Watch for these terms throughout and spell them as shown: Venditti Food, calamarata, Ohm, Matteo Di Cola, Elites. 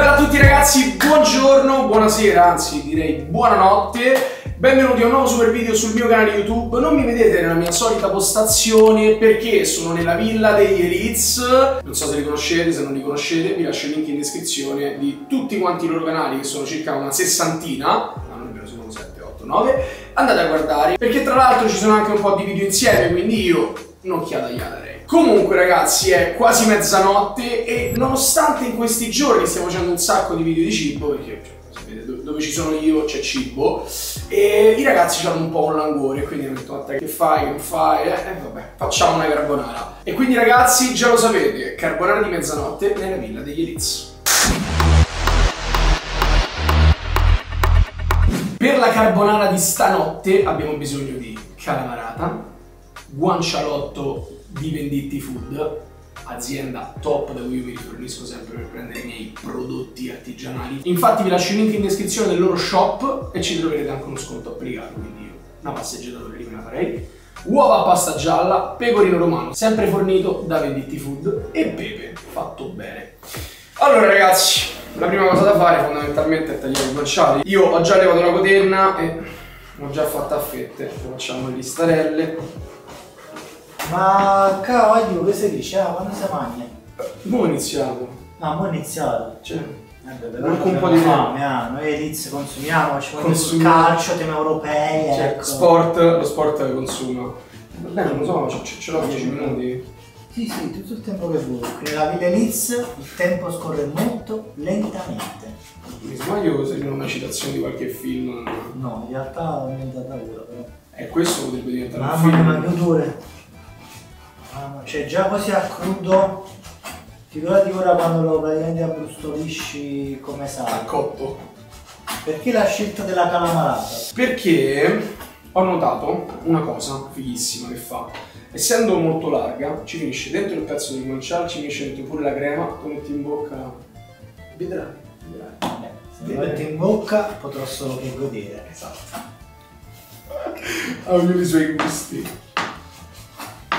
Bella a tutti ragazzi, buongiorno, buonasera, anzi direi buonanotte. Benvenuti a un nuovo super video sul mio canale YouTube. Non mi vedete nella mia solita postazione perché sono nella villa degli Elites. Non so se li conoscete, se non li conoscete vi lascio il link in descrizione di tutti quanti i loro canali, che sono circa una sessantina. Ah, non ne sono 7, 8, 9. Andate a guardare, perché tra l'altro ci sono anche un po' di video insieme, quindi io un'occhiata gli darei. Comunque ragazzi, è quasi mezzanotte e nonostante in questi giorni stiamo facendo un sacco di video di cibo, perché sapete, dove ci sono io c'è cibo, e i ragazzi hanno un po' un languore, quindi hanno detto: "Vabbè, che fai, non fai?" Vabbè, facciamo una carbonara. E quindi ragazzi, già lo sapete, carbonara di mezzanotte nella villa degli Elites. Per la carbonara di stanotte abbiamo bisogno di calamarata, guancialotto di Venditti Food, azienda top da cui io mi rifornisco sempre per prendere i miei prodotti artigianali. Infatti vi lascio il link in descrizione del loro shop e ci troverete anche uno sconto applicato, quindi io una passeggiata lì me la farei. Uova a pasta gialla, pecorino romano, sempre fornito da Venditti Food, e pepe fatto bene. Allora ragazzi, la prima cosa da fare fondamentalmente è tagliare i guanciali. Io ho già levato la cotenna e l'ho già fatta a fette, facciamo le listarelle. Ma cavolo, che sei lì? Ah, quando si mangia? Mo' iniziato. Ah, mo' iniziato? Cioè, vabbè, non con un po' di fame. Noi Elites consumiamo, ci vogliono sul calcio, temi europei, cioè, ecco. Sport, lo sport che consuma. Vabbè, non lo so, ce l'ho 10 minuti. Sì, tutto il tempo che vuoi. Nella villa Elites il tempo scorre molto lentamente. Mi sbaglio se non una citazione di qualche film? No, in realtà è diventata ora, però. E questo potrebbe diventare un film. Ma che odore! Cioè già così a crudo, figurati ora quando lo praticamente abbrustolisci come sale. Al cotto. Perché la scelta della calamarata? Perché ho notato una cosa fighissima che fa. Essendo molto larga, ci finisce dentro il pezzo di guanciale, ci finisce dentro pure la crema, tu metti in bocca. Vedrai. Se lo metto in bocca potrò solo che godere. Esatto. Ha ognuno i suoi gusti.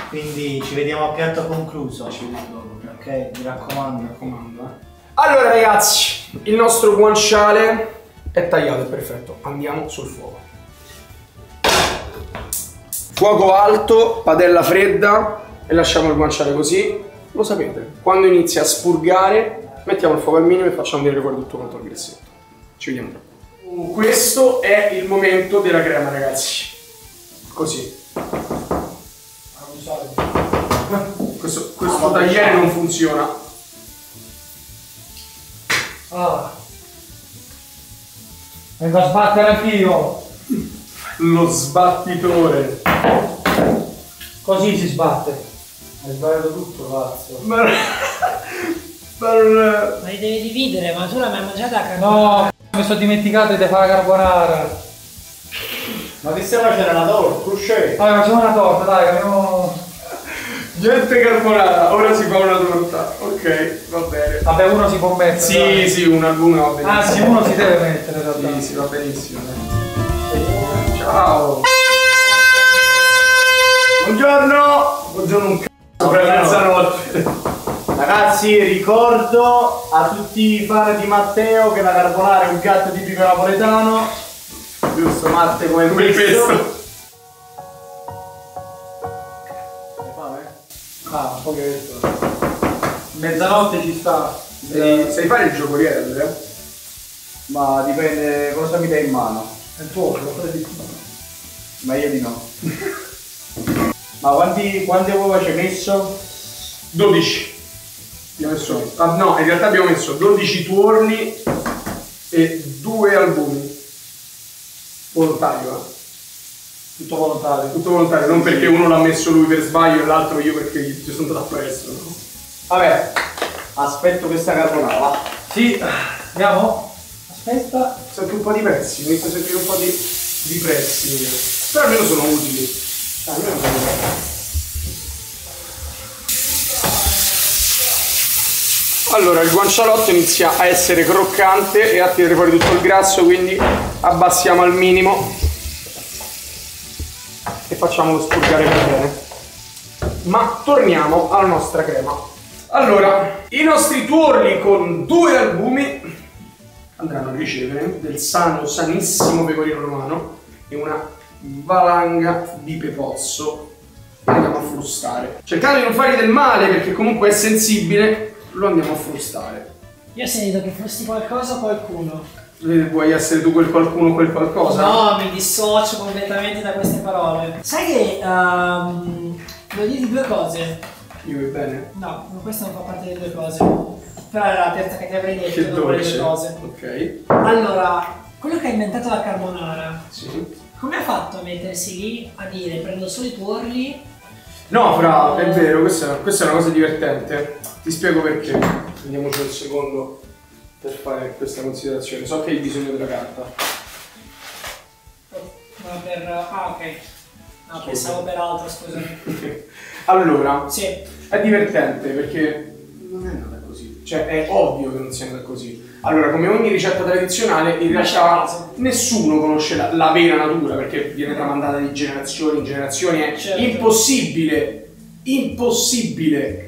Quindi ci vediamo a piatto concluso. Ci vediamo dopo. Ok, mi raccomando. Allora ragazzi, il nostro guanciale è tagliato, è perfetto. Andiamo sul fuoco. Fuoco alto, padella fredda, e lasciamo il guanciale così. Lo sapete, quando inizia a spurgare mettiamo il fuoco al minimo e facciamo vedere guarda tutto quanto il gressetto. Ci vediamo dopo. Questo è il momento della crema ragazzi. Così. Questo tagliere non funziona. Ah. Vengo a sbattere anch'io. Lo sbattitore. Così si sbatte. Hai sbagliato tutto, cazzo. Ma li devi dividere, ma tu la mi hai mangiata a carbonara. No, mi sono dimenticato di fare la carbonara. Ma che stiamo facendo una torta? Cruscette? Allora facciamo una torta, dai, abbiamo... Gente carbonata, ora si fa una torta. Ok, va bene. Vabbè, uno si può mettere. Sì, dai. Sì, una va benissimo. Ah sì, uno si deve mettere in realtà. Sì, va benissimo. Ciao! Buongiorno! Buongiorno un c***o per mezzanotte. Ragazzi, ricordo a tutti i fan di Matteo che la carbonara è un piatto tipico napoletano. Giusto, Marte, come questo. Hai fame? Ah, un pochetto. Mezzanotte ci sta. Sai fare il giocoriello, eh? Ma dipende cosa mi dai in mano. È il tuo, lo fai di più. Ma io di no. Ma quante uova ci hai messo? 12. Abbiamo messo. Ah, no, in realtà abbiamo messo 12 tuorli e 2 albumi. Volontario, tutto volontario. Tutto volontario, non perché uno l'ha messo lui per sbaglio e l'altro io perché ci sono andato appresso, no? Vabbè, aspetto questa carbonara, va? Sì, andiamo? Aspetta, serve un po' di pezzi, mi serve un po' di pezzi, però almeno sono utili. Almeno sono utili. Allora, il guancialotto inizia a essere croccante e a tirare fuori tutto il grasso, quindi abbassiamo al minimo e facciamolo spurgare per bene. Ma torniamo alla nostra crema. Allora, i nostri tuorli con 2 albumi andranno a ricevere del sano, sanissimo pecorino romano e una valanga di pepozzo che andiamo a frustare. Cercando di non fargli del male, perché comunque è sensibile, lo andiamo a frustare. Io ho sentito che frusti qualcosa o qualcuno. Vuoi essere tu quel qualcuno o quel qualcosa? No, mi dissocio completamente da queste parole. Sai che voglio dirti due cose. Io e bene? No, questo non fa parte delle due cose. Però era la terza che ti avrei detto, che dopo le due cose. Ok. Allora, quello che ha inventato la carbonara. Sì. Come ha fatto a mettersi lì a dire prendo solo i tuorli? No, fra, è vero, questa è una cosa divertente. Ti spiego perché. Prendiamoci un secondo per fare questa considerazione. So che hai bisogno della carta. Ma per... ah, ok. No, scusa, pensavo per altro, scusami. Allora, sì, è divertente perché non è andata così. Cioè, è ovvio che non sia andata così. Allora, come ogni ricetta tradizionale, in realtà nessuno conosce la vera natura, perché viene tramandata di generazione in generazione. È certo. impossibile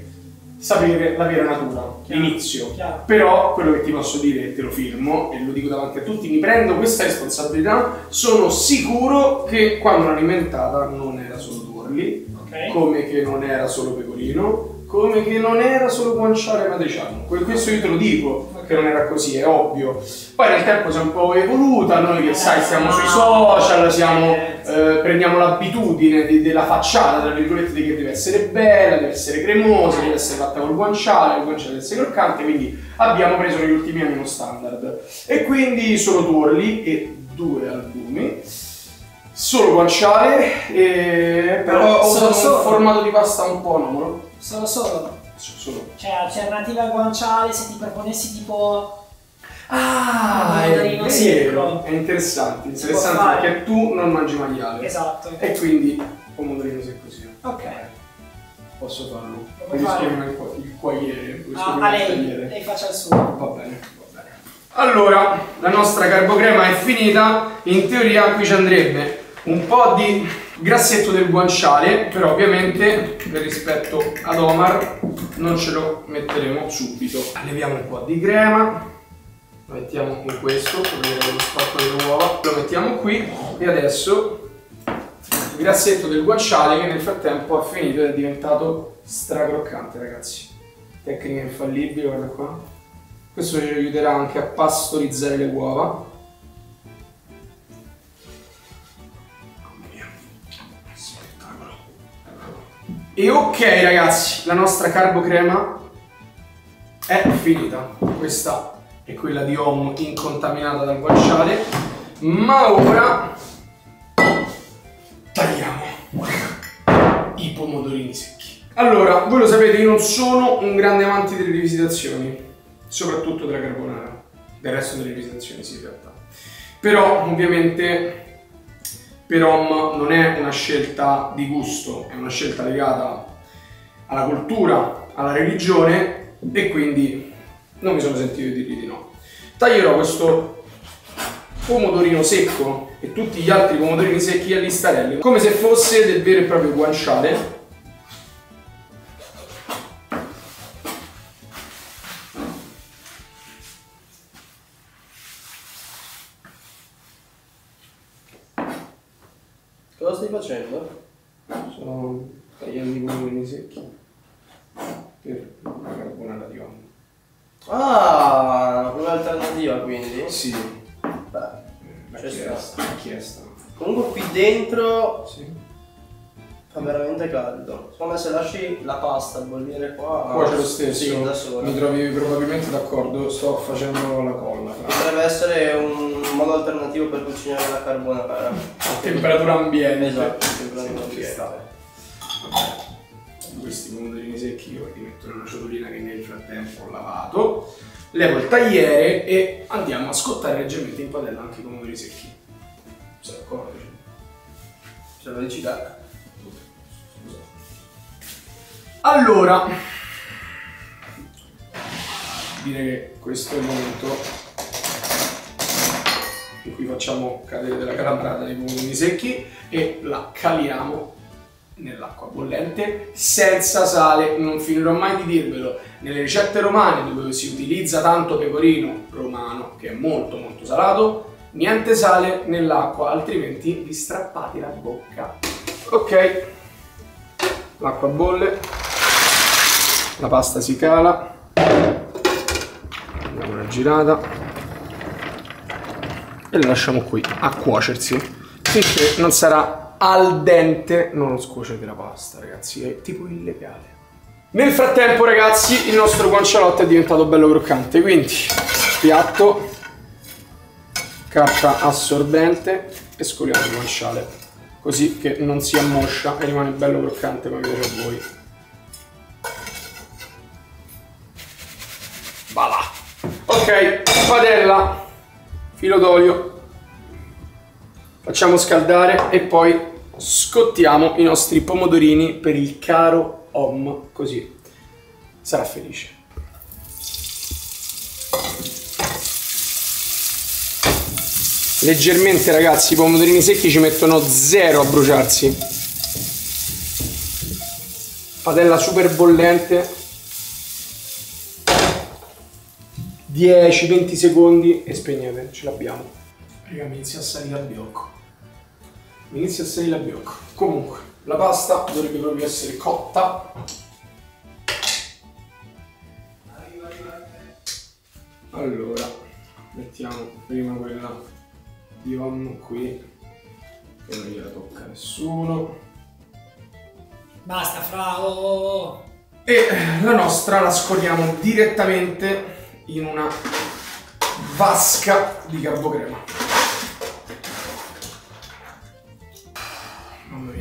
sapere la vera natura, l'inizio. Però quello che ti posso dire, te lo firmo e lo dico davanti a tutti, mi prendo questa responsabilità, sono sicuro che quando l'ho alimentata non era solo tuorli, okay, come che non era solo pecorino, come che non era solo guanciale matriciano. Questo io te lo dico, okay, che non era così, è ovvio. Poi nel tempo si è un po' evoluta, noi che sai siamo sui social, siamo, prendiamo l'abitudine della facciata, tra virgolette, che deve essere bella, deve essere cremosa, deve essere fatta col guanciale, il guanciale deve essere croccante, quindi abbiamo preso negli ultimi anni uno standard. E quindi solo tuorli e 2 albumi, solo guanciale, e però ho usato un formato di pasta un po' anomalo. Solo. Cioè, alternativa al guanciale, se ti proponessi tipo... Ah, è interessante, perché tu non mangi maiale. Esatto. E quindi pomodorino secco così. Ok. Posso farlo. Quindi scriviamo il quagliere. Ah, lei faccia il suo. Va bene. Allora, la nostra carbocrema è finita. In teoria qui ci andrebbe un po' di grassetto del guanciale, però ovviamente per rispetto ad Omar non ce lo metteremo subito. Leviamo un po' di crema. Lo mettiamo in questo, togliere lo spacco delle uova, lo mettiamo qui e adesso il grassetto del guanciale che nel frattempo ha finito ed è diventato stracroccante, ragazzi. Tecnica infallibile, guarda qua. Questo ci aiuterà anche a pastorizzare le uova. Spettacolo. E ok ragazzi, la nostra carbocrema è finita. Questa è quella di Ohm incontaminata dal guanciale, ma ora tagliamo i pomodorini secchi. Allora, voi lo sapete, io non sono un grande amante delle rivisitazioni, soprattutto della carbonara, del resto delle rivisitazioni sì in realtà, però ovviamente per Ohm non è una scelta di gusto, è una scelta legata alla cultura, alla religione e quindi non mi sono sentito di dirgli di no. Taglierò questo pomodorino secco e tutti gli altri pomodorini secchi a listarelle, come se fosse del vero e proprio guanciale. Cosa stai facendo? Sto tagliando i pomodorini secchi per la carbonara di Ohm. Ah, un'alternativa quindi? Sì. Beh, richiesta. Comunque qui dentro sì, fa veramente caldo. Secondo me se lasci la pasta bollire qua... Cuoce lo stesso, sì, da solo. Mi trovi probabilmente d'accordo, sto facendo la colla. Potrebbe essere un modo alternativo per cucinare la carbonara. A temperatura ambiente. Esatto, a temperatura ambiente. Questi pomodorini secchi io li metto in una ciotolina che nel frattempo ho lavato, levo il tagliere e andiamo a scottare leggermente in padella anche i pomodorini secchi. Sei d'accordo? Ce la dici da? Scusa. Allora, direi che questo è il momento in cui facciamo cadere della calamarata dei pomodorini secchi e la caliamo nell'acqua bollente senza sale. Non finirò mai di dirvelo, nelle ricette romane dove si utilizza tanto pecorino romano che è molto molto salato, niente sale nell'acqua, altrimenti vi strappate la bocca. Ok, l'acqua bolle, la pasta si cala, diamo una girata e la lasciamo qui a cuocersi finché non sarà al dente, non lo scuocete la pasta, ragazzi, è tipo illegale. Nel frattempo, ragazzi, il nostro guancialotto è diventato bello croccante, quindi piatto, carta assorbente e scoliamo il guanciale, così che non si ammoscia e rimane bello croccante come piace a voi. Voilà. Ok, padella, filo d'olio, facciamo scaldare e poi scottiamo i nostri pomodorini per il caro Ohm, così sarà felice. Leggermente, ragazzi, i pomodorini secchi ci mettono zero a bruciarsi. Padella super bollente, 10-20 secondi e spegnete, ce l'abbiamo. Raga, mi inizia a salire al biocco. Comunque, la pasta dovrebbe proprio essere cotta. Allora, mettiamo prima quella di Ohm qui, che non gliela tocca nessuno. Basta, Frao! E la nostra la scorriamo direttamente in una vasca di carbocrema.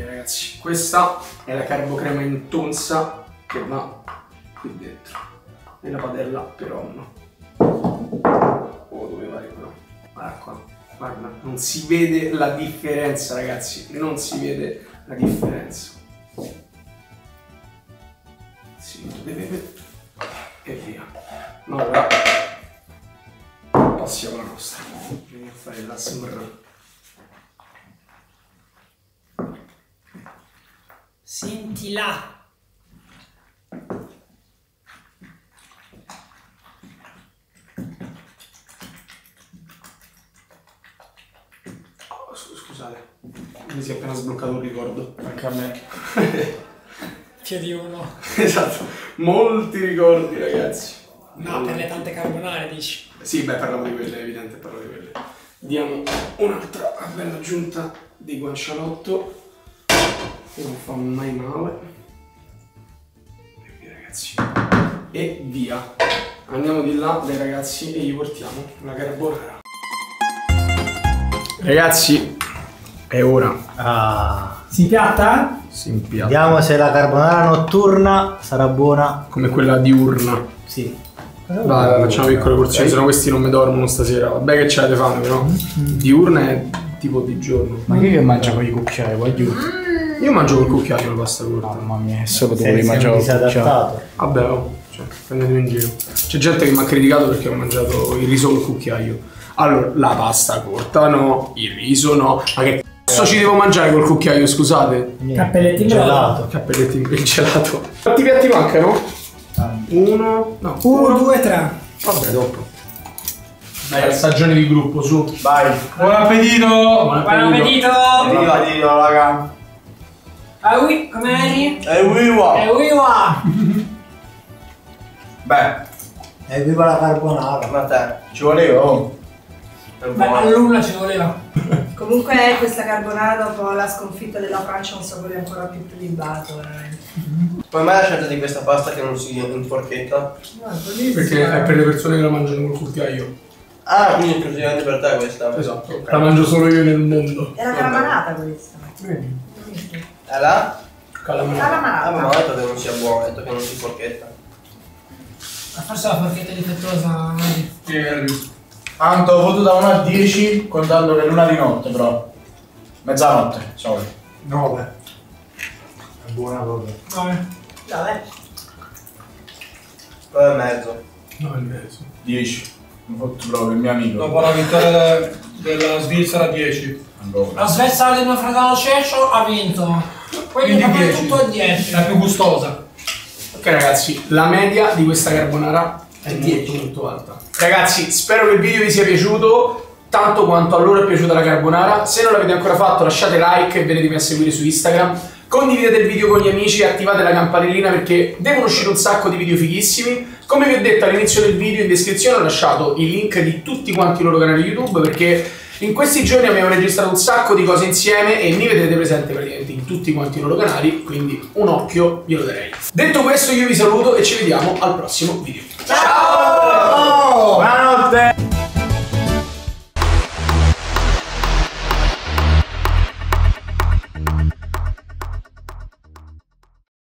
Ragazzi, questa è la carbocrema intonsa che va qui dentro nella padella per Ohm. Oh, doveva arrivare. Guarda qua, guarda, non si vede la differenza, ragazzi, non si vede la differenza. Si vede e via. No, ora passiamo alla nostra. Vieni a fare la smr. Senti là! Oh, scusate, mi si è appena sbloccato un ricordo. Anche a me. C'è di uno. Esatto, molti ricordi, ragazzi. No, per le tante carbonare, dici? Sì, beh, parlavo di quelle, è evidente, parlavo di quelle. Diamo un'altra bella aggiunta di guancialotto. Non fa mai male. E via, ragazzi. E via. Andiamo di là dai ragazzi e gli portiamo la carbonara. Ragazzi, è ora. Ah. Si impiatta? Si impiatta. Vediamo se la carbonara notturna sarà buona come quella diurna. Sì. Vada, facciamo una piccola porzione, se no questi non mi dormono stasera. Vabbè che ce l'avete fame, però. Diurna è tipo di giorno. Ma che mangio con i cucchiai, poi diurna? Io mangio col cucchiaio la pasta corta. Mamma mia, solo dovevi mangiare col cucchiaio. Vabbè, oh, cioè, prendetemi in giro. C'è gente che mi ha criticato perché ho mangiato il riso col cucchiaio. Allora, la pasta corta no, il riso no. Ma che cazzo ci devo mangiare col cucchiaio, scusate? Cappelletti gelato. Cappelletti in gelato. Quanti piatti mancano? Uno, no. Uno, due, tre. Vabbè, dopo. Dai, stagione di gruppo, su. Vai. Buon appetito! Buon appetito, raga. Aui, come eri? Ewiwa! Beh, è viva la carbonara, ma te, ci voleva? Oh. Ma all'una ci voleva. Comunque questa carbonara dopo la sconfitta della Francia ha un sapore ancora più prelibato, veramente. Poi mai la scelta di questa pasta che non si inforchetta? No, perché è per le persone che la mangiano col cucchiaio. Ah, quindi esclusivamente per te questa? Esatto, okay. La mangio solo io nel mondo. È la carbonata questa. È la calamarata. Ma ho detto che non sia buona, ho detto che non si forchetta. Ma forse la forchetta è difettosa. Sì. Anto, ho votato da 1 a 10 contando che l'una di notte, però. Mezzanotte, sorry. 9. È buona proprio. 9. 9. 9 e mezzo. 9 e mezzo. 10. Mi ho fatto proprio il mio amico. Dopo la vittoria della Svizzera 10. Allora. La Svezia del mio fratello Ceccio ha vinto. Poi ne fai tutto a 10. La più gustosa. Ok ragazzi, la media di questa carbonara è 10, molto alta. Ragazzi, spero che il video vi sia piaciuto tanto quanto a loro è piaciuta la carbonara. Se non l'avete ancora fatto, lasciate like e venitemi a seguire su Instagram. Condividete il video con gli amici e attivate la campanellina perché devono uscire un sacco di video fighissimi. Come vi ho detto all'inizio del video, in descrizione ho lasciato i link di tutti quanti i loro canali YouTube perché in questi giorni abbiamo registrato un sacco di cose insieme e mi vedete presente praticamente in tutti quanti i loro canali, quindi un occhio glielo darei. Detto questo io vi saluto e ci vediamo al prossimo video. Ciao!